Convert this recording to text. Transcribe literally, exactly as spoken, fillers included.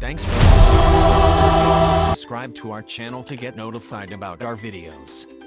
Thanks for watching. Subscribe to our channel to get notified about our videos.